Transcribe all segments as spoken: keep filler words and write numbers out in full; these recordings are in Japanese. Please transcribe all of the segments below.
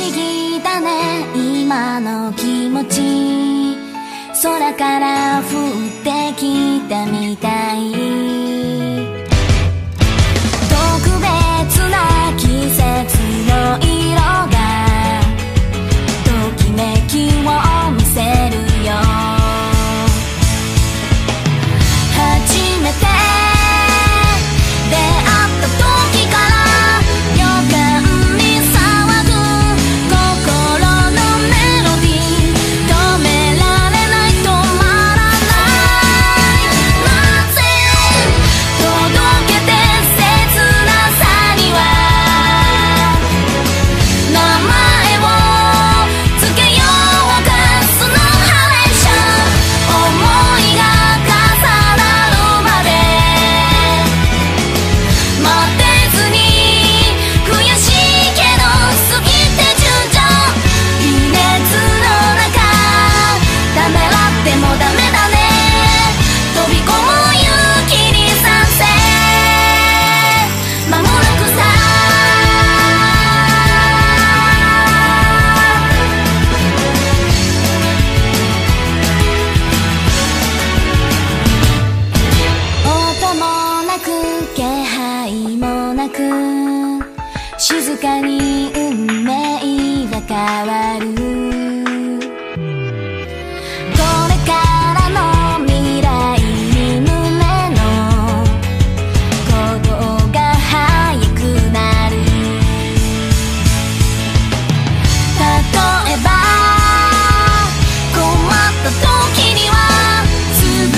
思議だね今の気持ち、空から降ってきたみたい。特別な季節の色がときめきを見せるよ。初めて静かに運命が変わる。これからの未来に胸の鼓動が速くなる。例えば困った時にはすぐ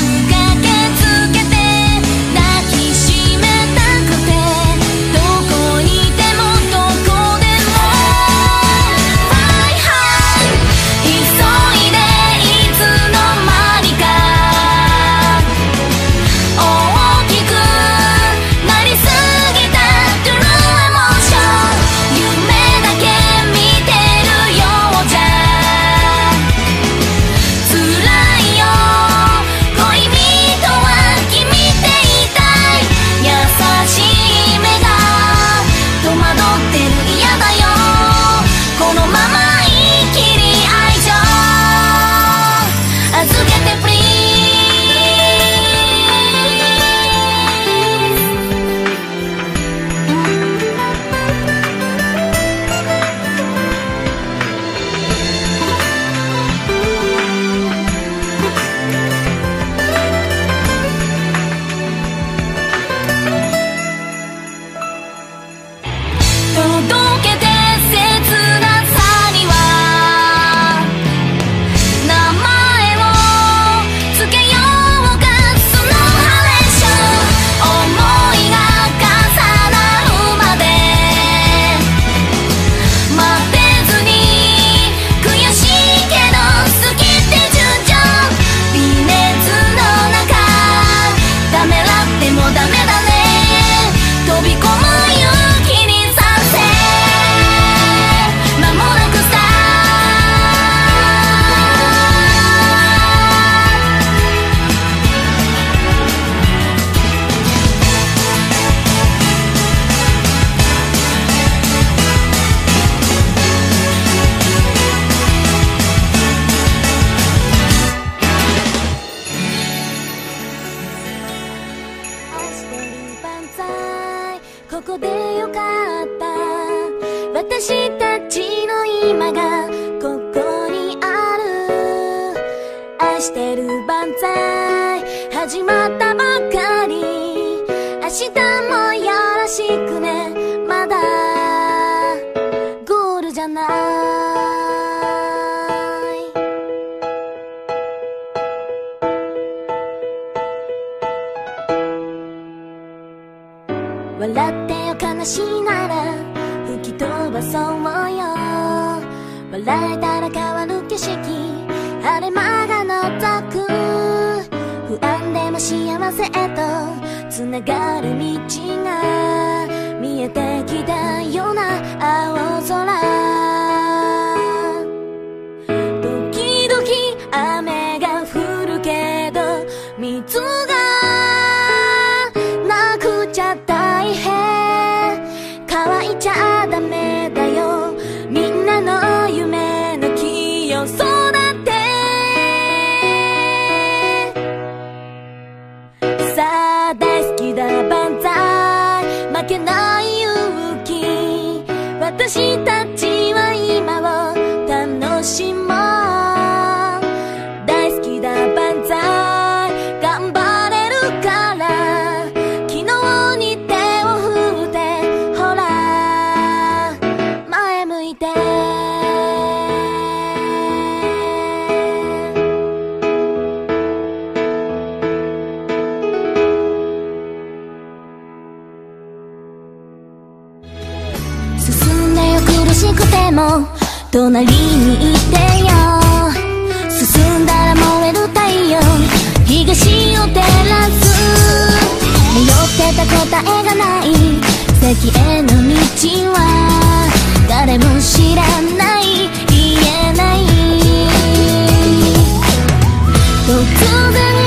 ここでよかった。私たちの今がここにある。愛してる万歳始まったばかり。明日もよろしくね。まだゴールじゃない。笑ってよ悲しいなら吹き飛ばそうよ。笑えたら変わる景色晴れ間が覗く。不安でも幸せへとつながる道が見えてきたような青空。時々雨が降るけど水が乾いちゃダメだよ。みんなのけない勇気、私たちは今を楽しもう。大好きだバンザイ、頑張れるから、昨日に手を振ってほら前向いて。苦しくても隣にいてよ、進んだら燃える太陽、東を照らす。迷ってた答えがない先への道は誰も知らない、言えない。突然